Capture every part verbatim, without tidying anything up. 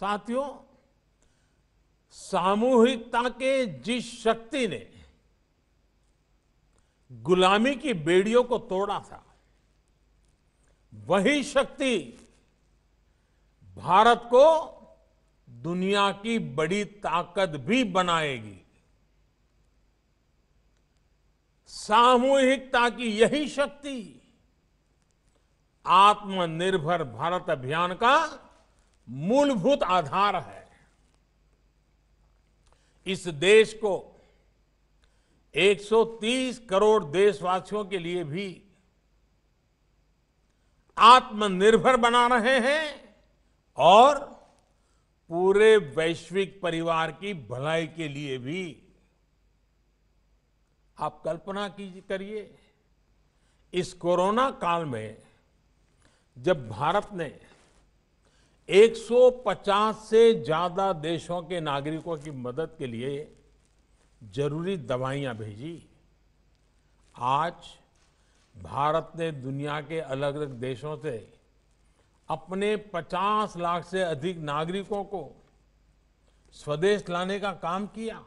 साथियों, सामूहिकता के जिस शक्ति ने गुलामी की बेड़ियों को तोड़ा था, वही शक्ति भारत को दुनिया की बड़ी ताकत भी बनाएगी। सामूहिकता की यही शक्ति आत्मनिर्भर भारत अभियान का मूलभूत आधार है। इस देश को एक सौ तीस करोड़ देशवासियों के लिए भी आत्मनिर्भर बना रहे हैं और पूरे वैश्विक परिवार की भलाई के लिए भी। आप कल्पना कीजिए, करिए, इस कोरोना काल में जब भारत ने एक सौ पचास से ज्यादा देशों के नागरिकों की मदद के लिए जरूरी दवाइयां भेजी, आज भारत ने दुनिया के अलग अलग देशों से अपने पचास लाख से अधिक नागरिकों को स्वदेश लाने का काम किया।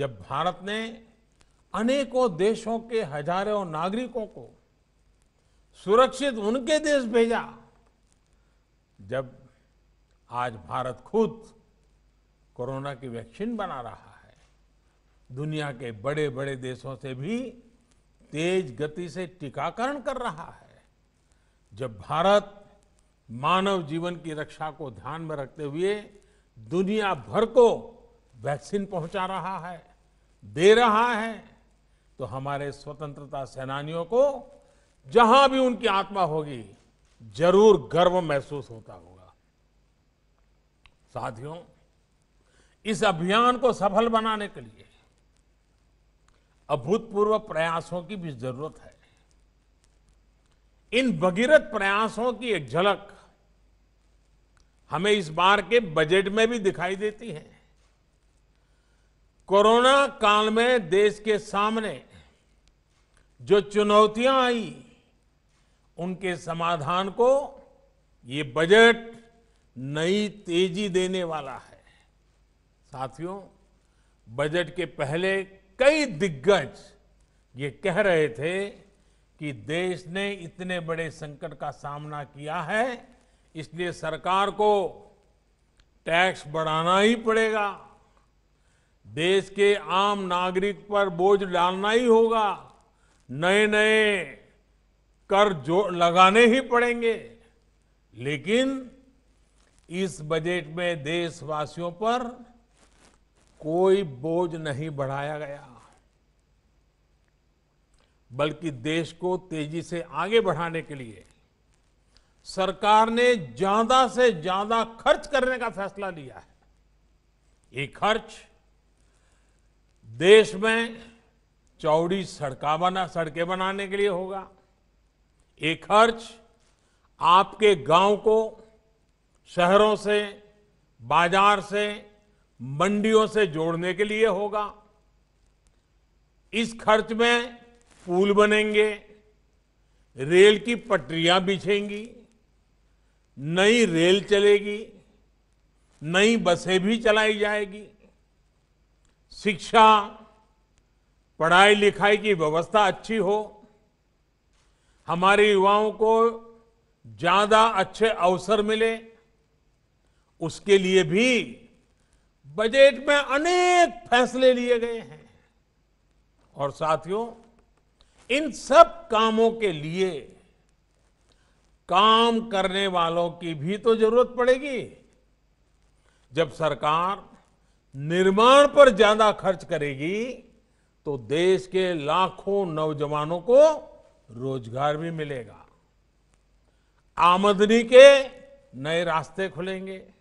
जब भारत ने अनेकों देशों के हजारों नागरिकों को सुरक्षित उनके देश भेजा, जब आज भारत खुद कोरोना की वैक्सीन बना रहा है, दुनिया के बड़े बड़े देशों से भी तेज गति से टीकाकरण कर रहा है, जब भारत मानव जीवन की रक्षा को ध्यान में रखते हुए दुनिया भर को वैक्सीन पहुंचा रहा है, दे रहा है, तो हमारे स्वतंत्रता सेनानियों को जहां भी उनकी आत्मा होगी जरूर गर्व महसूस होता होगा। साथियों, इस अभियान को सफल बनाने के लिए अभूतपूर्व प्रयासों की भी जरूरत है। इन भगीरथ प्रयासों की एक झलक हमें इस बार के बजट में भी दिखाई देती है। कोरोना काल में देश के सामने जो चुनौतियां आई, उनके समाधान को ये बजट नई तेजी देने वाला है। साथियों, बजट के पहले कई दिग्गज ये कह रहे थे कि देश ने इतने बड़े संकट का सामना किया है, इसलिए सरकार को टैक्स बढ़ाना ही पड़ेगा, देश के आम नागरिक पर बोझ डालना ही होगा, नए नए कर जो लगाने ही पड़ेंगे। लेकिन इस बजट में देशवासियों पर कोई बोझ नहीं बढ़ाया गया, बल्कि देश को तेजी से आगे बढ़ाने के लिए सरकार ने ज्यादा से ज्यादा खर्च करने का फैसला लिया है। ये खर्च देश में चौड़ी सड़का बना सड़कें बनाने के लिए होगा। ये खर्च आपके गांव को शहरों से, बाजार से, मंडियों से जोड़ने के लिए होगा। इस खर्च में पुल बनेंगे, रेल की पटरियां बिछेंगी, नई रेल चलेगी, नई बसें भी चलाई जाएगी, शिक्षा, पढ़ाई लिखाई की व्यवस्था अच्छी हो, हमारे युवाओं को ज्यादा अच्छे अवसर मिले, उसके लिए भी बजट में अनेक फैसले लिए गए हैं। और साथियों, इन सब कामों के लिए काम करने वालों की भी तो जरूरत पड़ेगी। जब सरकार निर्माण पर ज्यादा खर्च करेगी तो देश के लाखों नौजवानों को रोजगार भी मिलेगा, आमदनी के नए रास्ते खुलेंगे।